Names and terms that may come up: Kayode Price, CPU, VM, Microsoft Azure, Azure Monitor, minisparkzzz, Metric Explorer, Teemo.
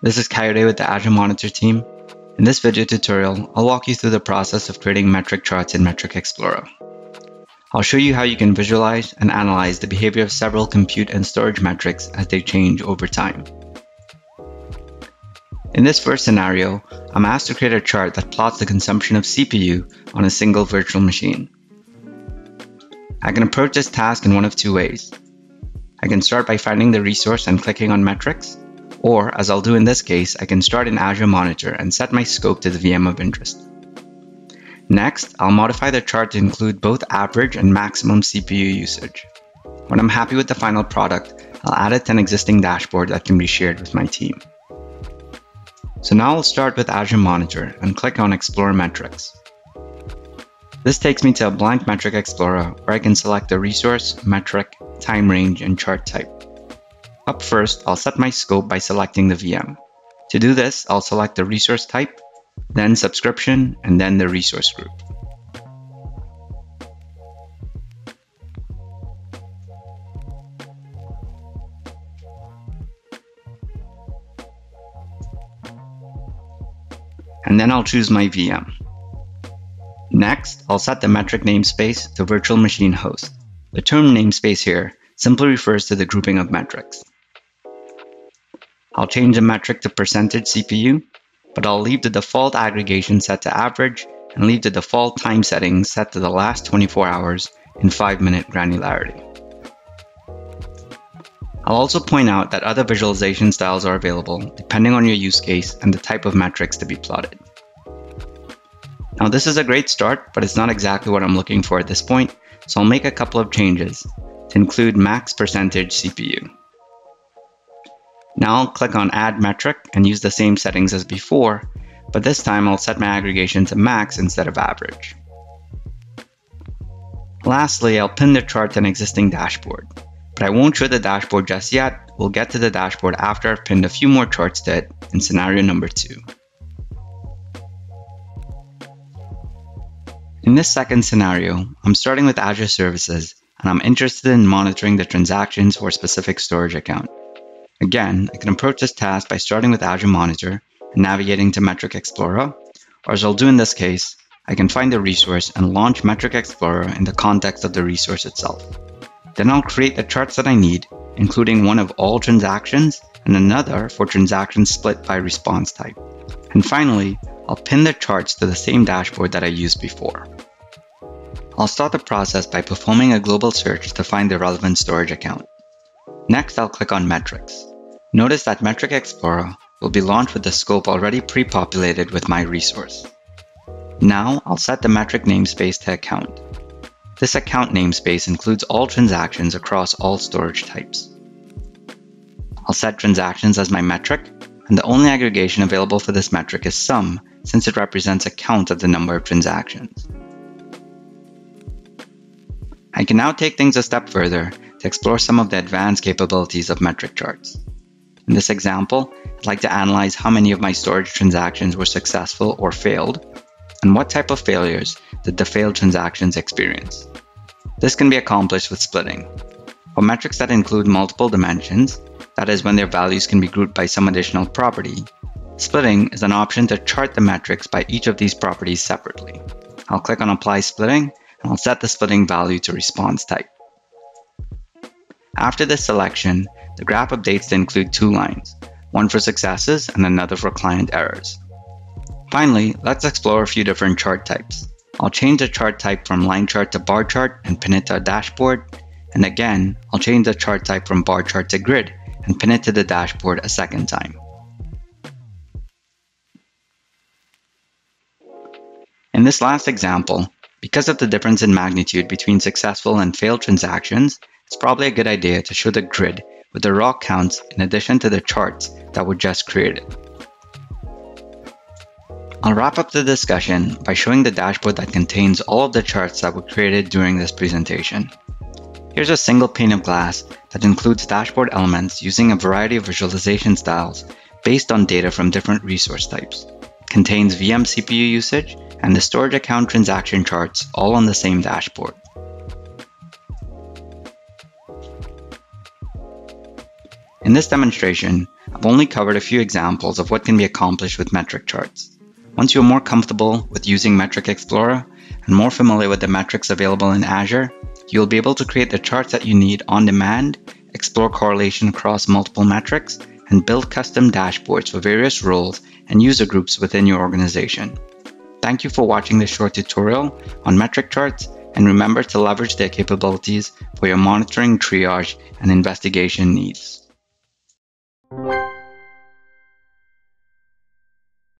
This is Kayode with the Azure Monitor team. In this video tutorial, I'll walk you through the process of creating metric charts in Metric Explorer. I'll show you how you can visualize and analyze the behavior of several compute and storage metrics as they change over time. In this first scenario, I'm asked to create a chart that plots the consumption of CPU on a single virtual machine. I can approach this task in one of two ways. I can start by finding the resource and clicking on metrics, or as I'll do in this case, I can start in Azure Monitor and set my scope to the VM of interest. Next, I'll modify the chart to include both average and maximum CPU usage. When I'm happy with the final product, I'll add it to an existing dashboard that can be shared with my team. So now I'll start with Azure Monitor and click on Explore Metrics. This takes me to a blank Metric Explorer where I can select the resource, metric, time range, and chart type. Up first, I'll set my scope by selecting the VM. To do this, I'll select the resource type, then subscription, and then the resource group. And then I'll choose my VM. Next, I'll set the metric namespace to virtual machine host. The term namespace here simply refers to the grouping of metrics. I'll change the metric to percentage CPU, but I'll leave the default aggregation set to average and leave the default time setting set to the last 24 hours in 5-minute granularity. I'll also point out that other visualization styles are available depending on your use case and the type of metrics to be plotted. Now this is a great start, but it's not exactly what I'm looking for at this point, so I'll make a couple of changes to include max percentage CPU. Now I'll click on Add Metric and use the same settings as before, but this time I'll set my aggregation to max instead of average. Lastly, I'll pin the chart to an existing dashboard, but I won't show the dashboard just yet. We'll get to the dashboard after I've pinned a few more charts to it in scenario number 2. In this second scenario, I'm starting with Azure Services, and I'm interested in monitoring the transactions for a specific storage account. Again, I can approach this task by starting with Azure Monitor and navigating to Metric Explorer, or as I'll do in this case, I can find the resource and launch Metric Explorer in the context of the resource itself. Then I'll create the charts that I need, including one of all transactions and another for transactions split by response type. And finally, I'll pin the charts to the same dashboard that I used before. I'll start the process by performing a global search to find the relevant storage account. Next, I'll click on Metrics. Notice that Metric Explorer will be launched with the scope already pre-populated with my resource. Now, I'll set the metric namespace to account. This account namespace includes all transactions across all storage types. I'll set transactions as my metric, and the only aggregation available for this metric is sum, since it represents a count of the number of transactions. I can now take things a step further to explore some of the advanced capabilities of metric charts. In this example, I'd like to analyze how many of my storage transactions were successful or failed, and what type of failures did the failed transactions experience. This can be accomplished with splitting. For metrics that include multiple dimensions, that is when their values can be grouped by some additional property, splitting is an option to chart the metrics by each of these properties separately. I'll click on Apply Splitting, and I'll set the splitting value to response type. After this selection, the graph updates to include two lines, one for successes and another for client errors. Finally, let's explore a few different chart types. I'll change the chart type from line chart to bar chart and pin it to a dashboard. And again, I'll change the chart type from bar chart to grid and pin it to the dashboard a second time. In this last example, because of the difference in magnitude between successful and failed transactions, it's probably a good idea to show the grid with the raw counts in addition to the charts that were just created. I'll wrap up the discussion by showing the dashboard that contains all of the charts that were created during this presentation. Here's a single pane of glass that includes dashboard elements using a variety of visualization styles based on data from different resource types. It contains VM CPU usage and the storage account transaction charts all on the same dashboard. In this demonstration, I've only covered a few examples of what can be accomplished with metric charts. Once you're more comfortable with using Metric Explorer and more familiar with the metrics available in Azure, you'll be able to create the charts that you need on demand, explore correlation across multiple metrics, and build custom dashboards for various roles and user groups within your organization. Thank you for watching this short tutorial on metric charts, and remember to leverage their capabilities for your monitoring, triage, and investigation needs.